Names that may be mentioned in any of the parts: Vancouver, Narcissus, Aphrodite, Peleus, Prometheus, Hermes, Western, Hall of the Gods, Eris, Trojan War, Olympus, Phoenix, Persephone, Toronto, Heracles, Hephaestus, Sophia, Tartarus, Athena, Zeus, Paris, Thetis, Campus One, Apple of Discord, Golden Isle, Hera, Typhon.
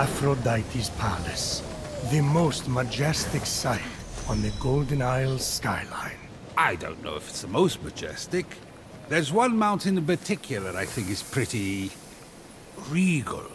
Aphrodite's palace, the most majestic sight on the Golden Isle skyline. I don't know if it's the most majestic. There's one mountain in particular I think is pretty regal.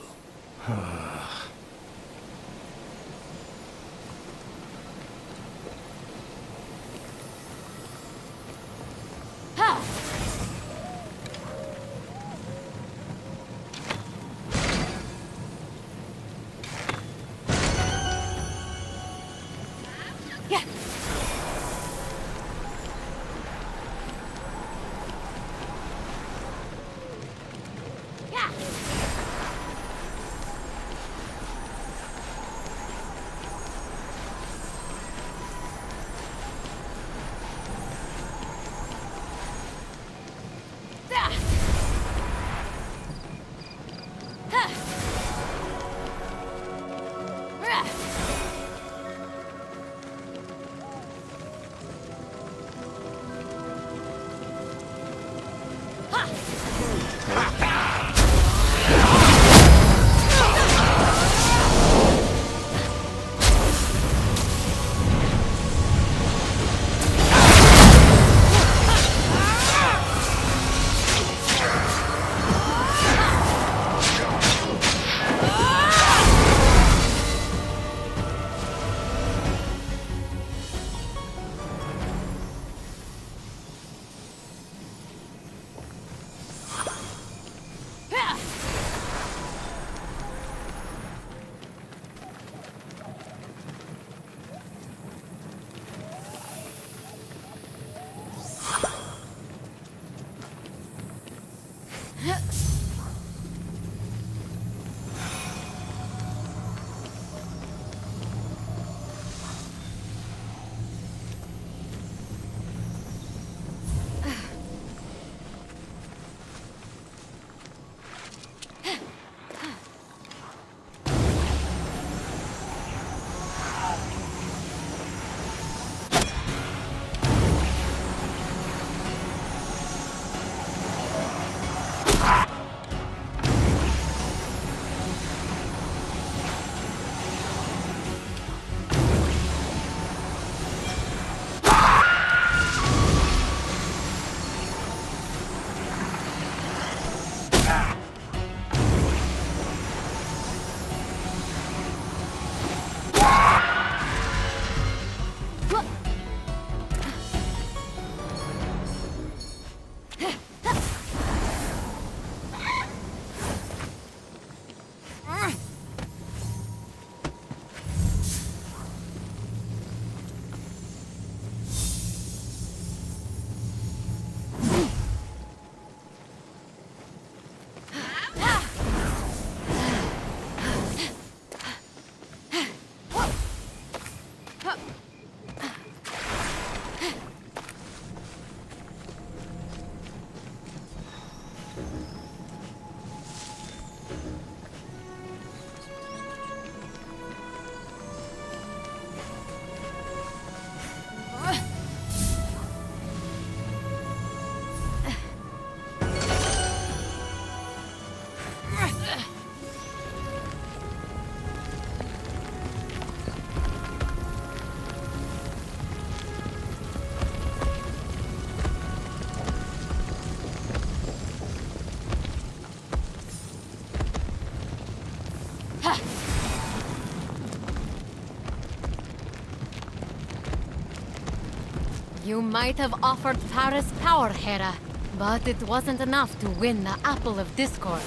You might have offered Paris power, Hera, but it wasn't enough to win the Apple of Discord.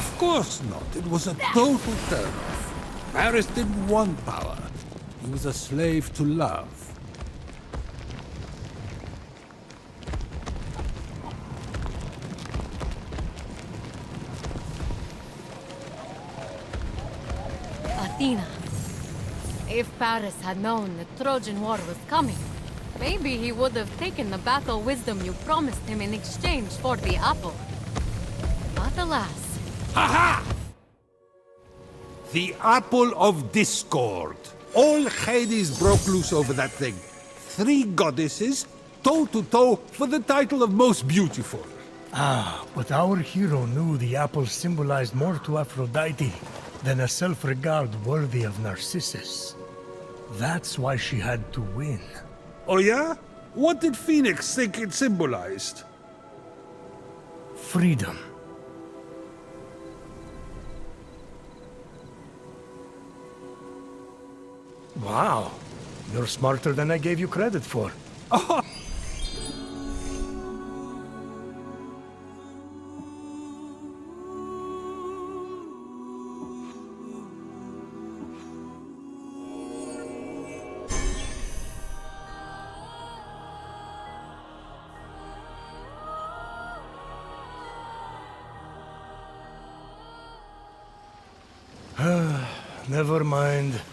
Of course not. It was a total turn-off. Paris didn't want power. He was a slave to love. Athena. If Paris had known the Trojan War was coming, maybe he would have taken the battle wisdom you promised him in exchange for the apple. But alas... Ha-ha! The Apple of Discord. All Hades broke loose over that thing. 3 goddesses, toe-to-toe, for the title of most beautiful. Ah, but our hero knew the apple symbolized more to Aphrodite than a self-regard worthy of Narcissus. That's why she had to win. Oh yeah? What did Phoenix think it symbolized? Freedom. Wow, you're smarter than I gave you credit for. Oh. Never mind. Aphrodite,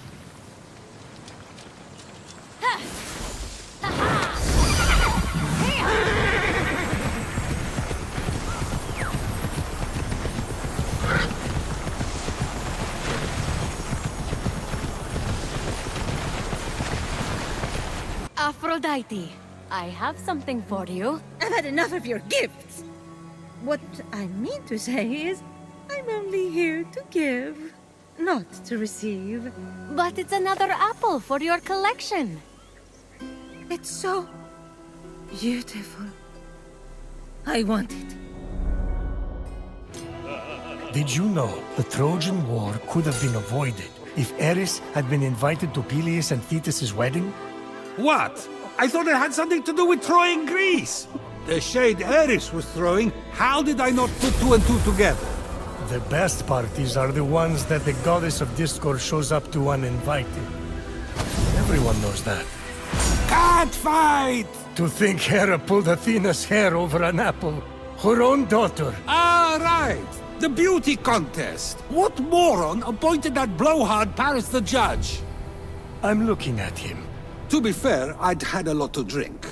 I have something for you. I've had enough of your gifts. What I mean to say is, I'm only here to give, not to receive. But it's another apple for your collection. It's so beautiful. I want it. Did you know the Trojan War could have been avoided if Eris had been invited to Peleus and Thetis' wedding? What? I thought it had something to do with Troy and Greece! The shade Eris was throwing, how did I not put 2 and 2 together? The best parties are the ones that the goddess of Discord shows up to uninvited. Everyone knows that. Catfight! To think Hera pulled Athena's hair over an apple. Her own daughter. Ah, right! The beauty contest! What moron appointed that blowhard Paris the judge? I'm looking at him. To be fair, I'd had a lot to drink.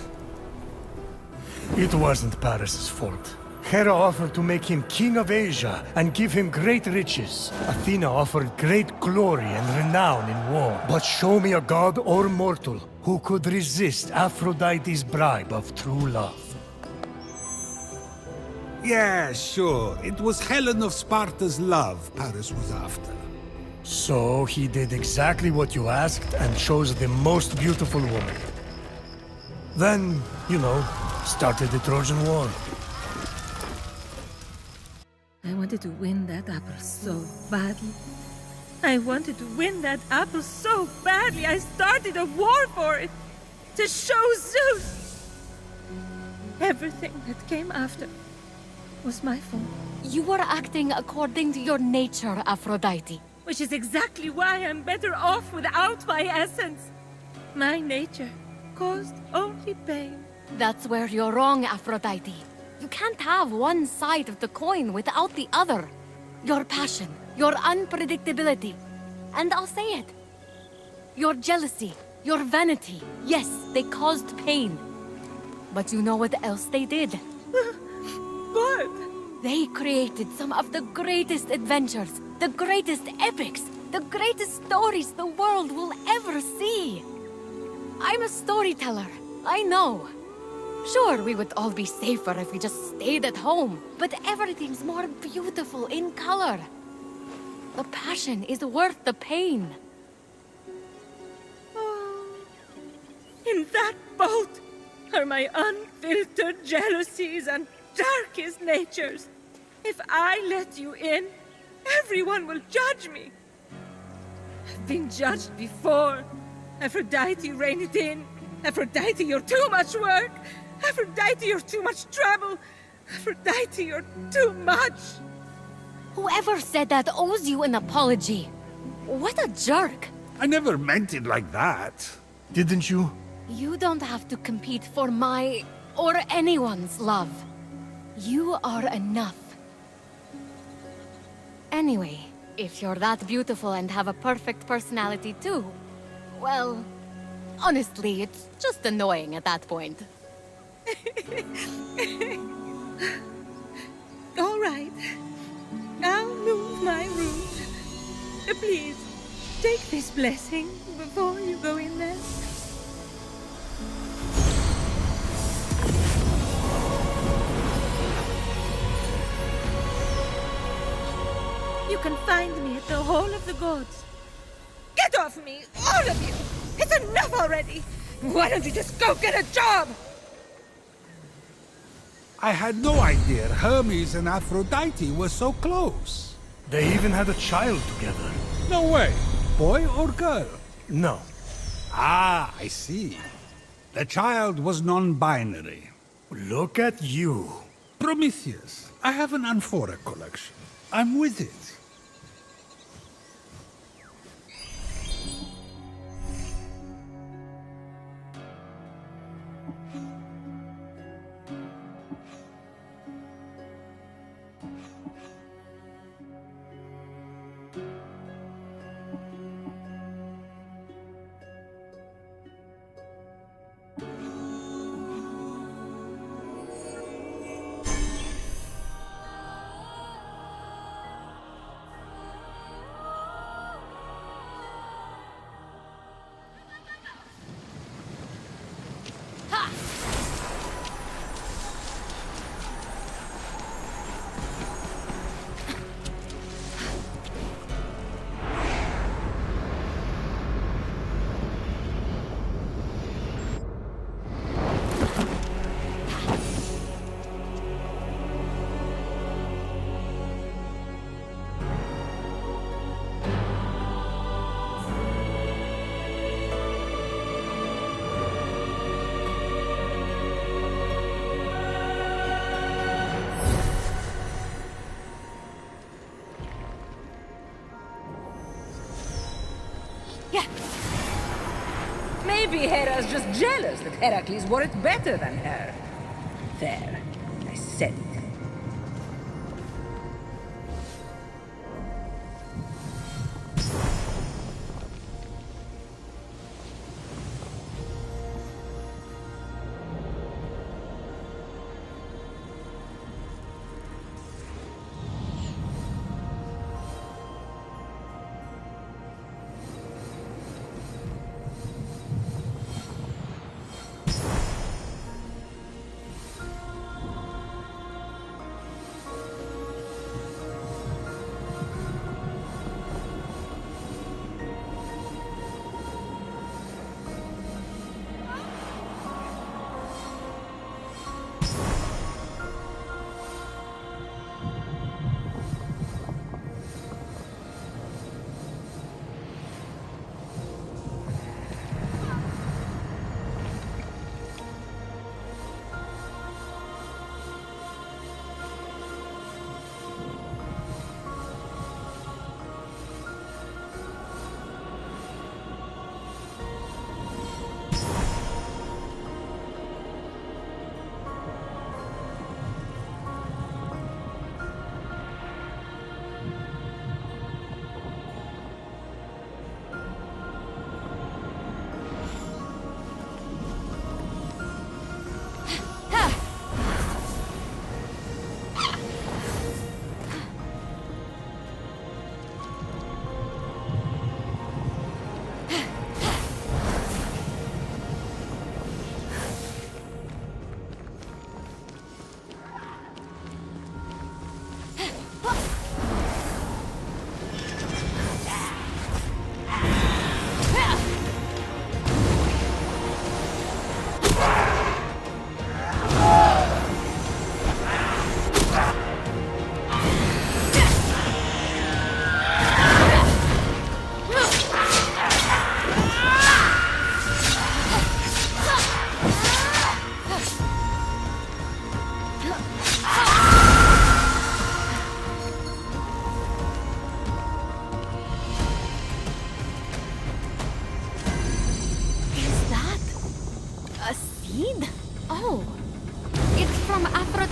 It wasn't Paris' fault. Hera offered to make him king of Asia and give him great riches. Athena offered great glory and renown in war. But show me a god or mortal who could resist Aphrodite's bribe of true love. Yeah, sure. It was Helen of Sparta's love Paris was after. So he did exactly what you asked and chose the most beautiful woman. Then, you know, started the Trojan War. I wanted to win that apple so badly. I wanted to win that apple so badly, I started a war for it! To show Zeus! Everything that came after was my fault. You were acting according to your nature, Aphrodite. Which is exactly why I'm better off without my essence. My nature caused only pain. That's where you're wrong, Aphrodite. You can't have one side of the coin without the other. Your passion, your unpredictability, and I'll say it, your jealousy, your vanity, yes, they caused pain. But you know what else they did? What? They created some of the greatest adventures, the greatest epics, the greatest stories the world will ever see. I'm a storyteller, I know. Sure, we would all be safer if we just stayed at home, but everything's more beautiful in color. The passion is worth the pain. Oh, in that boat are my unfiltered jealousies and darkest natures. If I let you in, everyone will judge me. I've been judged before. Aphrodite reined it in. Aphrodite, you're too much work! Aphrodite, you're too much trouble! Aphrodite, you're too much! Whoever said that owes you an apology. What a jerk! I never meant it like that. Didn't you? You don't have to compete for my or anyone's love. You are enough. Anyway, if you're that beautiful and have a perfect personality too, well, honestly, it's just annoying at that point. All right. I'll move my room. Please, take this blessing before you go in there. You can find me at the Hall of the Gods. Get off me, all of you! It's enough already! Why don't you just go get a job? I had no idea Hermes and Aphrodite were so close. They even had a child together. No way. Boy or girl? No. Ah, I see. The child was non-binary. Look at you. Prometheus, I have an amphora collection. I'm with it. Maybe Hera's just jealous that Heracles wore it better than her. There, I said it.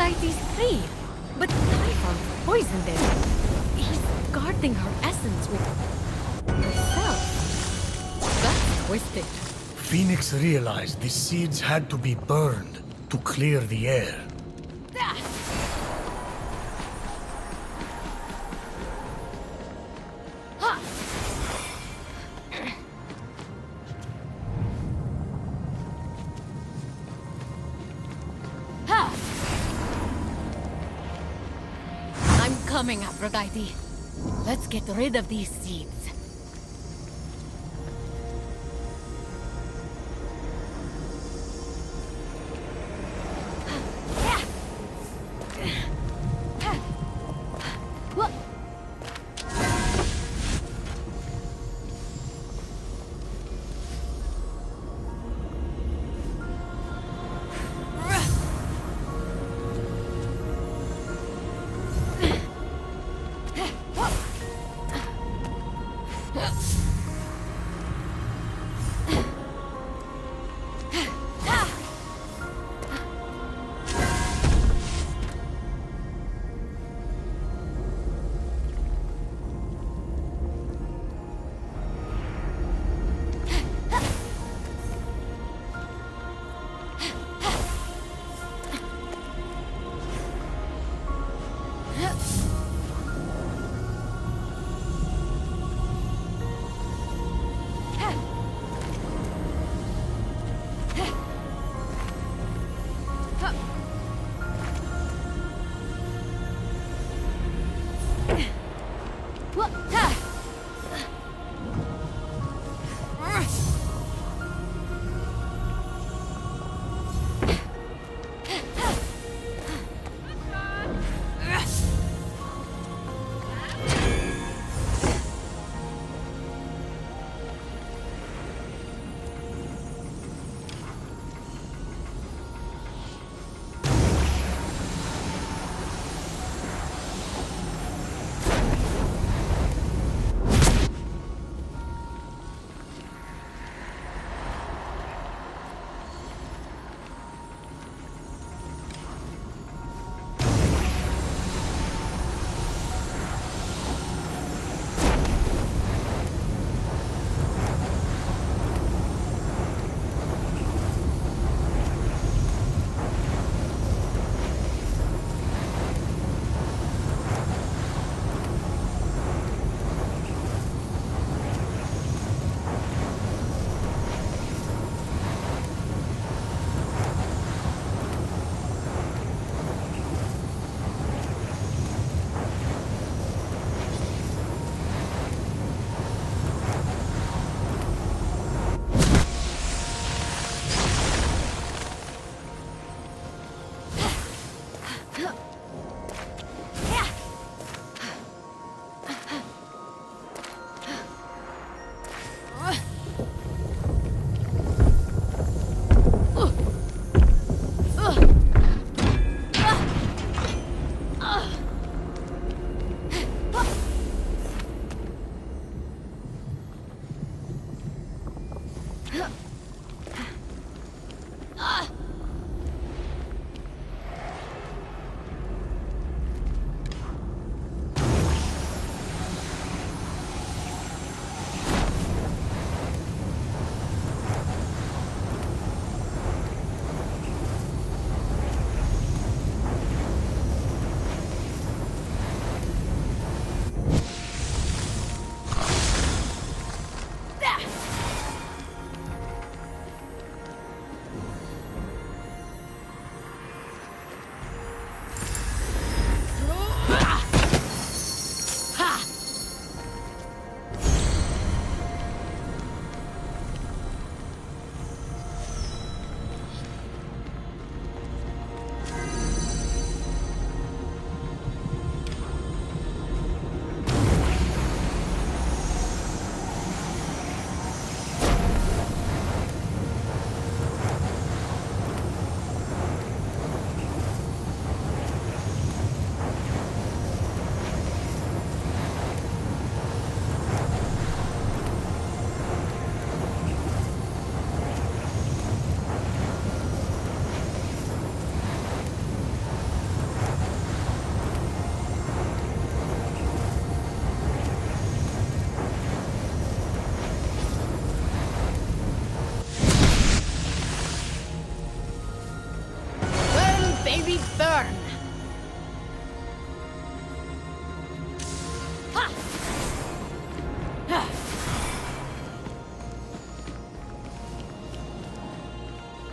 Aphrodite's tree, but Typhon poisoned it. He's guarding her essence with herself. That's twisted. Phoenix realized the seeds had to be burned to clear the air. Coming, Aphrodite. Let's get rid of these seeds.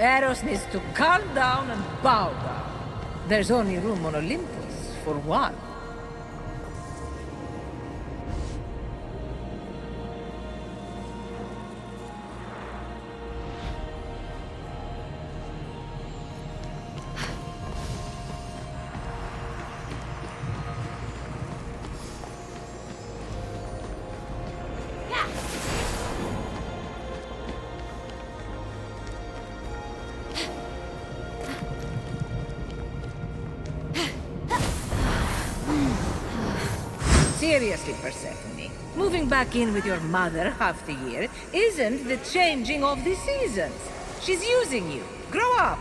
Eros needs to calm down and bow down. There's only room on Olympus for one. Seriously, Persephone, moving back in with your mother half the year isn't the changing of the seasons. She's using you. Grow up!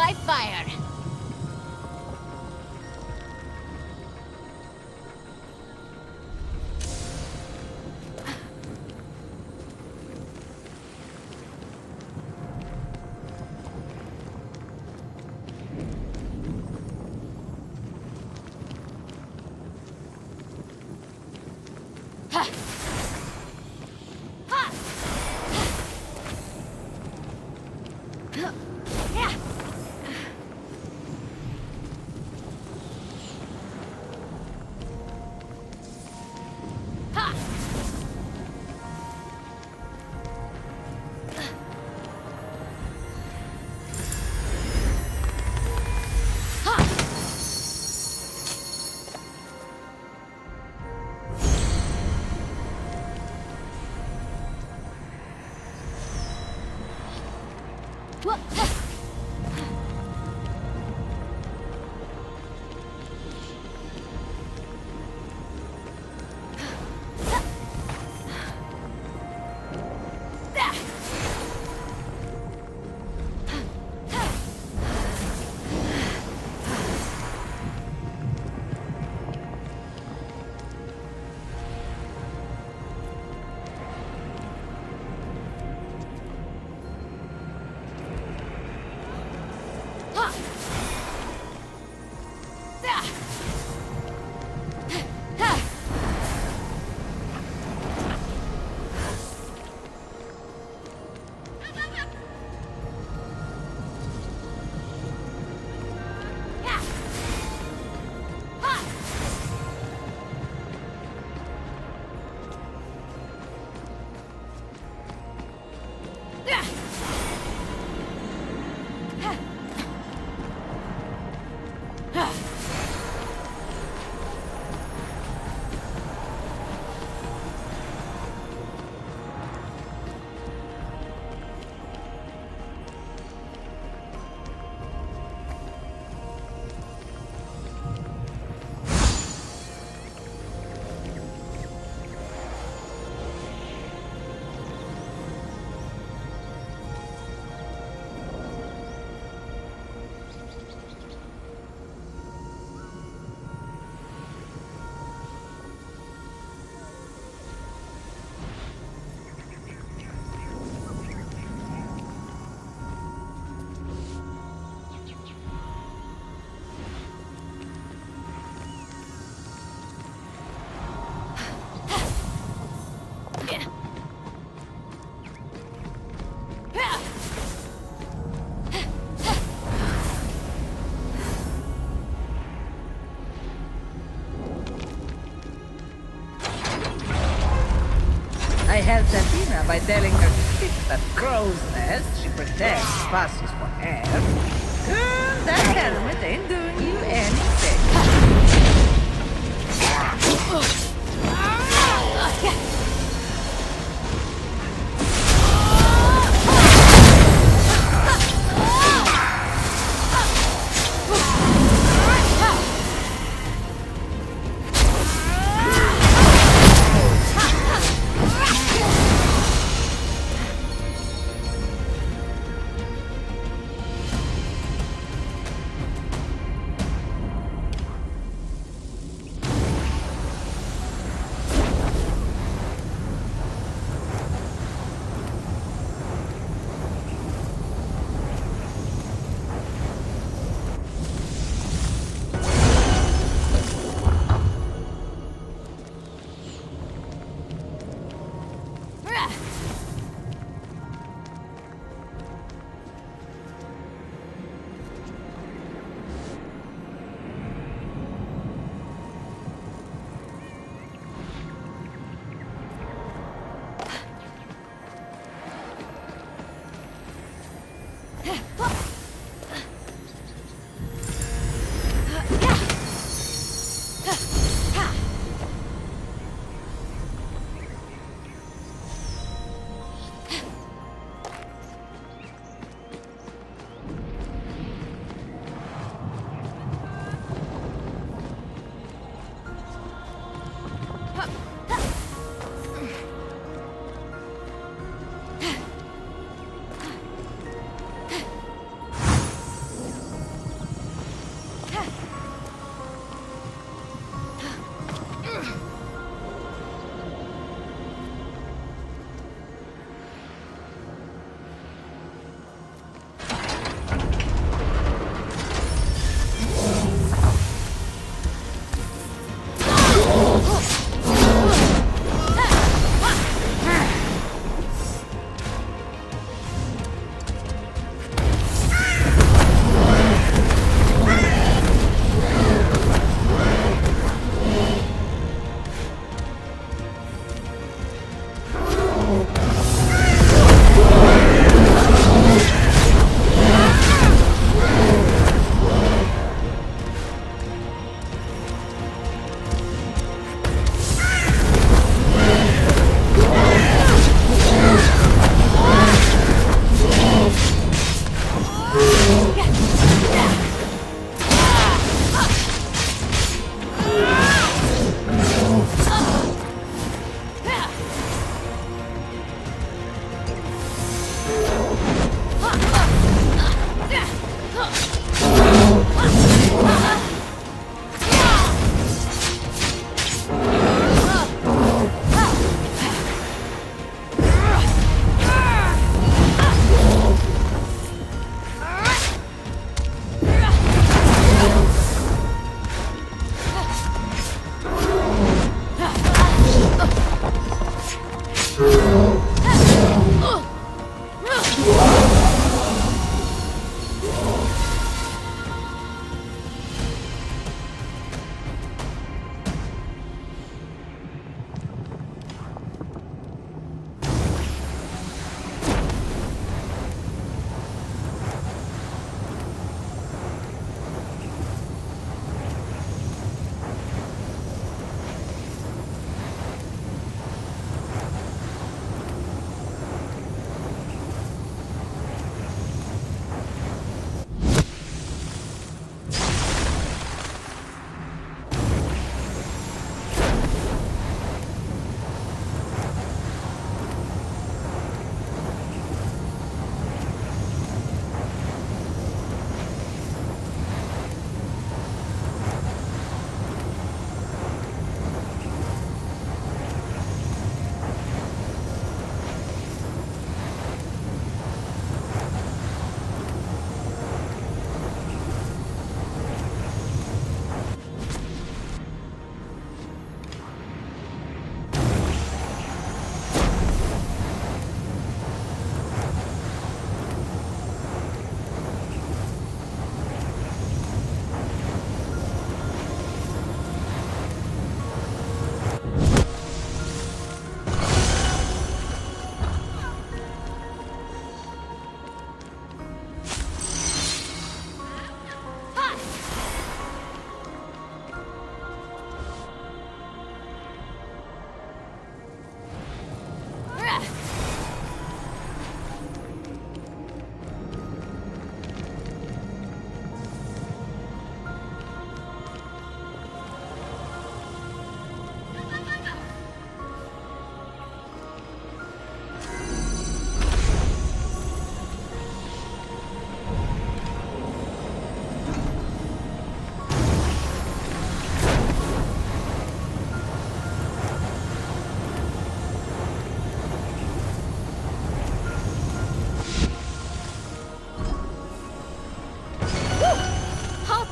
my fire. I helped Athena by telling her to fix that crow's nest she protects passes for air. Girl, that helmet ain't doing you anything.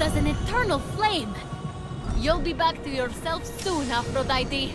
was an eternal flame. You'll be back to yourself soon, Aphrodite.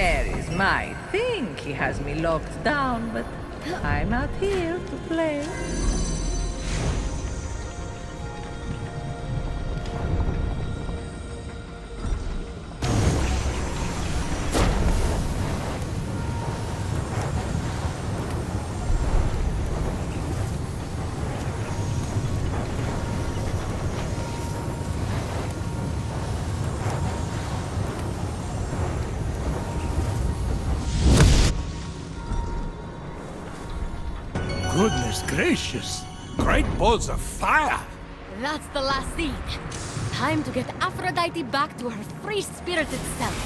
Eris might think he has me locked down, but I'm out here to play. Gracious! Great balls of fire! That's the last seed. Time to get Aphrodite back to her free spirit itself.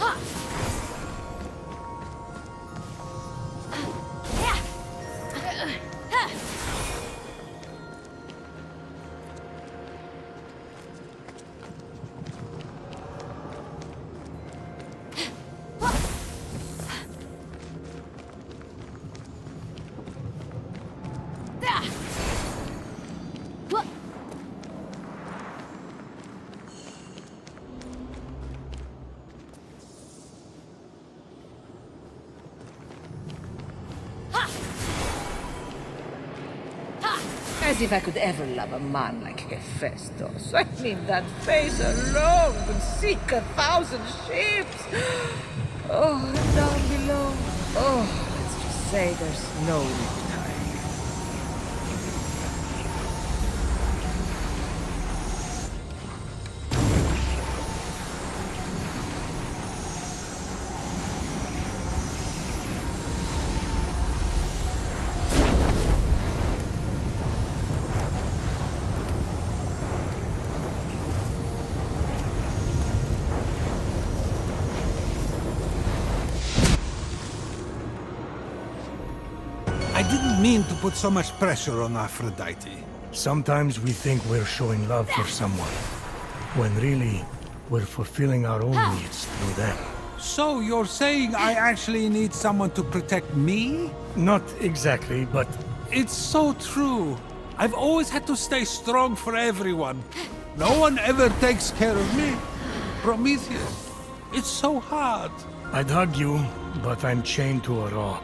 Huh! if I could ever love a man like Hephaestus. I mean, that face alone would sink 1,000 ships. Oh, and down below. Oh, let's just say there's no to put so much pressure on Aphrodite. Sometimes we think we're showing love for someone, when really, we're fulfilling our own needs through them. So you're saying I actually need someone to protect me? Not exactly, but... It's so true. I've always had to stay strong for everyone. No one ever takes care of me. Prometheus, it's so hard. I'd hug you, but I'm chained to a rock.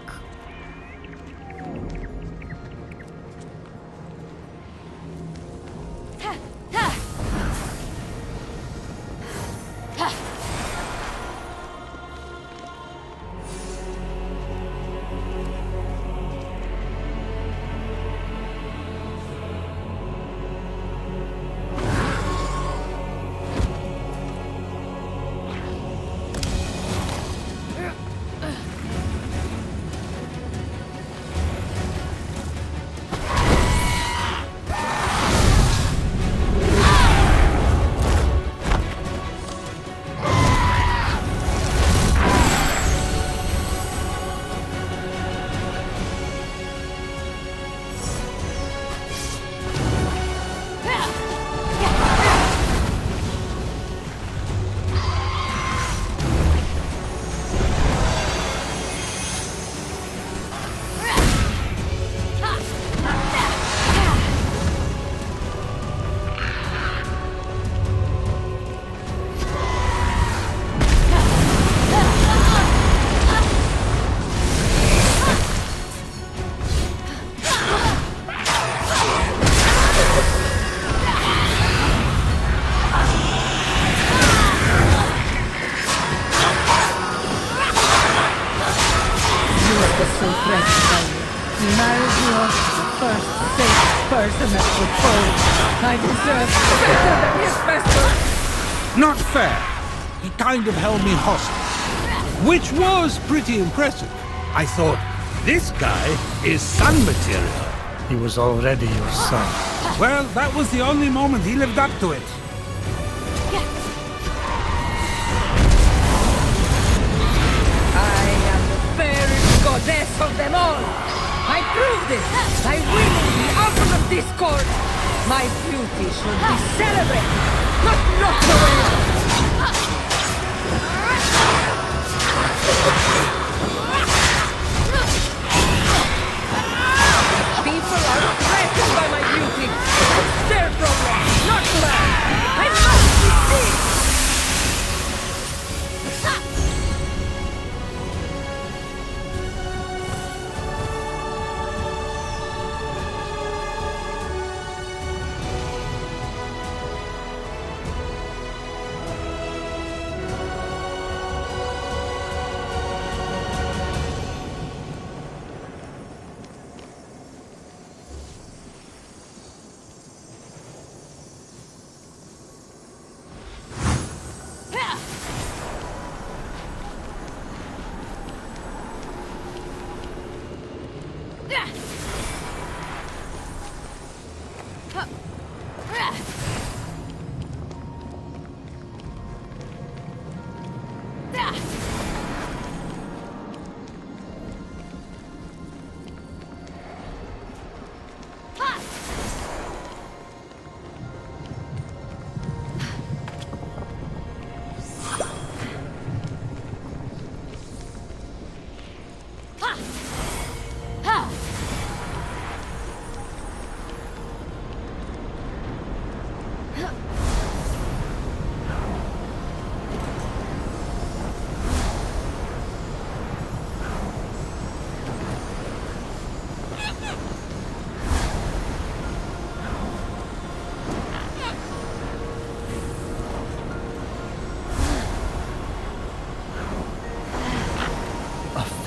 Of held me hostage, which was pretty impressive. I thought, this guy is son material. He was already your son. Well, that was the only moment he lived up to it. I am the fairest goddess of them all. I prove this by winning the Apple of Discord. My beauty should be celebrated, not knocked away. People are threatened by my beauty. It's their problem, not mine. I must be seen.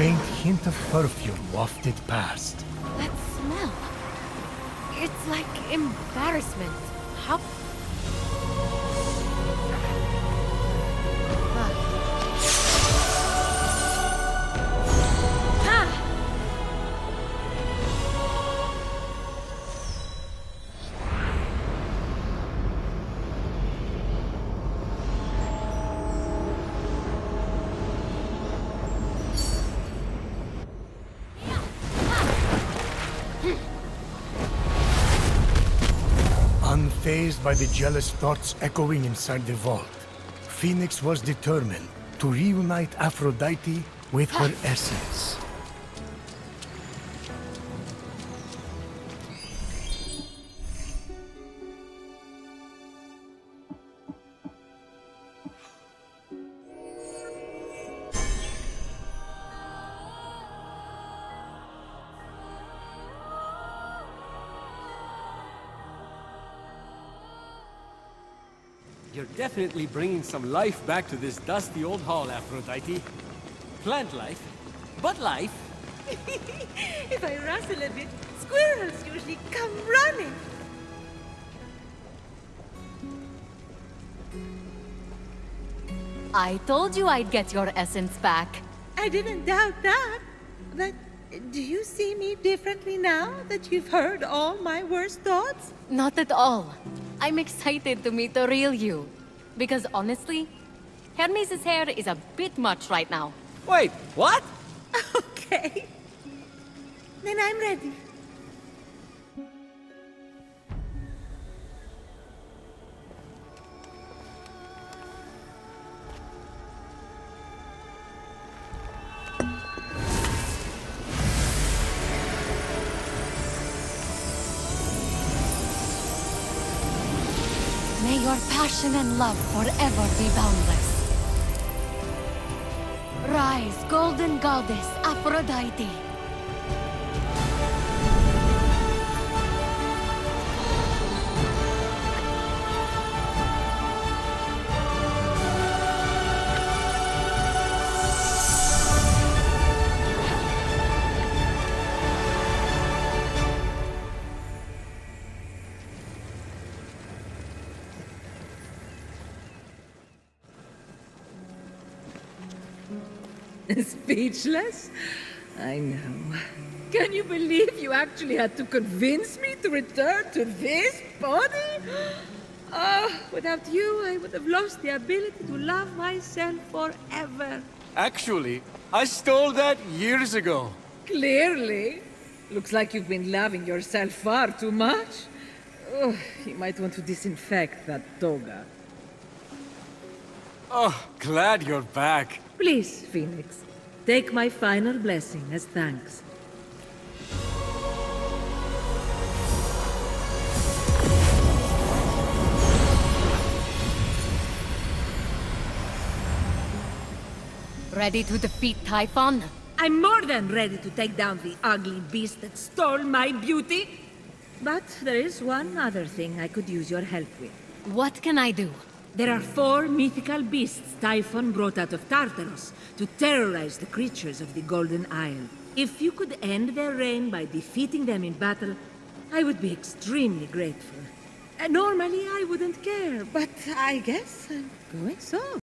faint hint of perfume wafted past. That smell. It's like embarrassment. How... By the jealous thoughts echoing inside the vault, Phoenix was determined to reunite Aphrodite with her essence. Definitely bringing some life back to this dusty old hall, Aphrodite. Plant life, but life. If I rustle a bit, squirrels usually come running. I told you I'd get your essence back. I didn't doubt that. But do you see me differently now that you've heard all my worst thoughts? Not at all. I'm excited to meet the real you. Because honestly, Hermes' hair is a bit much right now. Wait, what? Okay. Then I'm ready. Your passion and love forever be boundless. Rise, golden goddess Aphrodite. Speechless? I know. Can you believe you actually had to convince me to return to this body? Oh, without you, I would have lost the ability to love myself forever. Actually, I stole that years ago. Clearly. Looks like you've been loving yourself far too much. Oh, you might want to disinfect that toga. Oh, glad you're back. Please, Phoenix. Take my final blessing as thanks. Ready to defeat Typhon? I'm more than ready to take down the ugly beast that stole my beauty. But there is one other thing I could use your help with. What can I do? There are 4 mythical beasts Typhon brought out of Tartarus to terrorize the creatures of the Golden Isle. If you could end their reign by defeating them in battle, I would be extremely grateful. Normally I wouldn't care, but I guess I'm going so.